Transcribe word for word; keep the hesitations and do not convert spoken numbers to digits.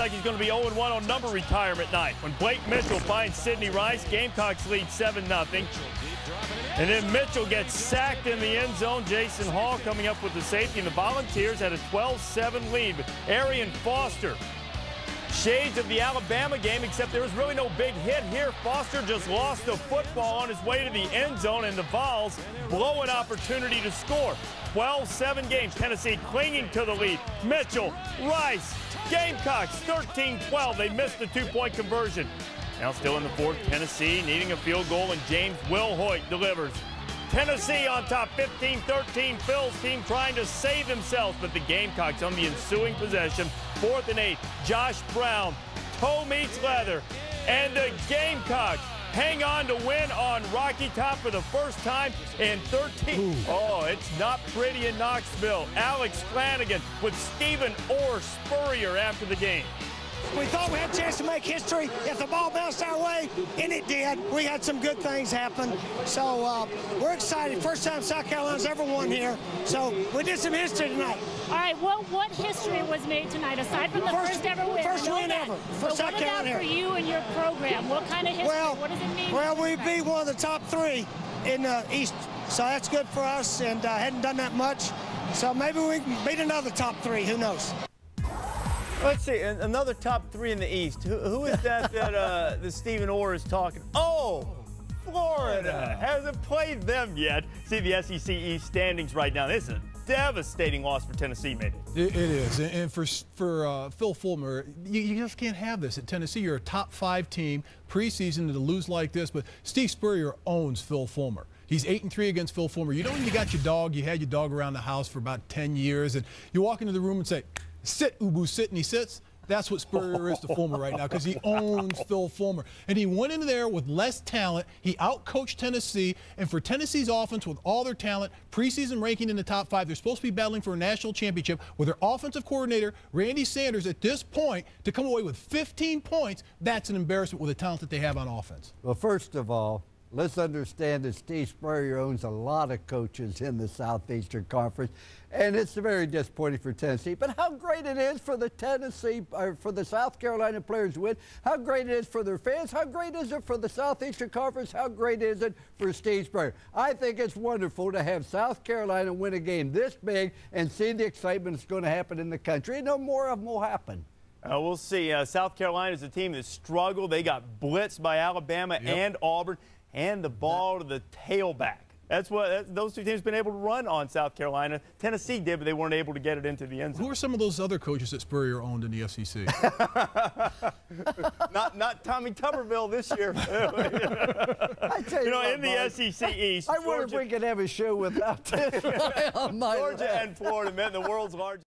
like he's going to be oh and one on number retirement night. When Blake Mitchell finds Sidney Rice, Gamecocks lead seven nothing. And then Mitchell gets sacked in the end zone. Jason Hall coming up with the safety, and the Volunteers had a twelve seven lead. But Arian Foster, shades of the Alabama game, except there was really no big hit here. Foster just lost the football on his way to the end zone, and the Vols blow an opportunity to score. twelve seven games, Tennessee clinging to the lead. Mitchell, Rice, Gamecocks thirteen twelve. They missed the two-point conversion. Now still in the fourth, Tennessee needing a field goal, and James Wilhoyt delivers. Tennessee on top, fifteen thirteen. Phil's team trying to save themselves, but the Gamecocks on the ensuing possession, fourth and eight. Josh Brown, toe meets leather, and the Gamecocks hang on to win on Rocky Top for the first time in thirteen. Ooh. Oh, it's not pretty in Knoxville. Alex Flanagan with Stephen Orr Spurrier after the game. We thought we had a chance to make history if the ball bounced our way, and it did. We had some good things happen. So uh, we're excited. First time South Carolina's ever won here. So we did some history tonight. All right, well, what history was made tonight, aside from the first, first ever win? First win that, ever for South Carolina. What about for you and your program? What kind of history? Well, what does it mean? Well, we beat one of the top three in the East. So that's good for us, and uh, hadn't done that much. So maybe we can beat another top three. Who knows? Let's see, another top three in the East. Who, who is that that uh, the Stephen Orr is talking? Oh, Florida hasn't played them yet. See the S E C East standings right now. This is a devastating loss for Tennessee, maybe. It, it is, and for for uh, Phil Fulmer, you, you just can't have this at Tennessee. You're a top five team preseason to lose like this, but Steve Spurrier owns Phil Fulmer. He's eight and three against Phil Fulmer. You know when you got your dog, you had your dog around the house for about ten years, and you walk into the room and say, "Sit, Ubu, sit," and he sits. That's what Spurrier is to Fulmer right now, because he owns Phil Fulmer. And he went in there with less talent. He outcoached Tennessee. And for Tennessee's offense, with all their talent, preseason ranking in the top five, they're supposed to be battling for a national championship with their offensive coordinator, Randy Sanders, at this point, to come away with fifteen points. That's an embarrassment with the talent that they have on offense. Well, first of all, let's understand that Steve Spurrier owns a lot of coaches in the Southeastern Conference, and it's very disappointing for Tennessee. But how great it is for the Tennessee, or for the South Carolina players to win, how great it is for their fans, how great is it for the Southeastern Conference, how great is it for Steve Spurrier. I think it's wonderful to have South Carolina win a game this big and see the excitement that's going to happen in the country. And no more of them will happen. Uh, we'll see. Uh, South Carolina is a team that struggled. They got blitzed by Alabama yep. and Auburn. And the ball to the tailback. That's what that, those two teams have been able to run on South Carolina. Tennessee did, but they weren't able to get it into the end zone. Who are some of those other coaches that Spurrier owned in the S E C? not not Tommy Tuberville this year. I tell you, you know, what, in the Mark, S E C East. I, I wonder Georgia, if we could have a show without this. Georgia and Florida, man, the world's largest.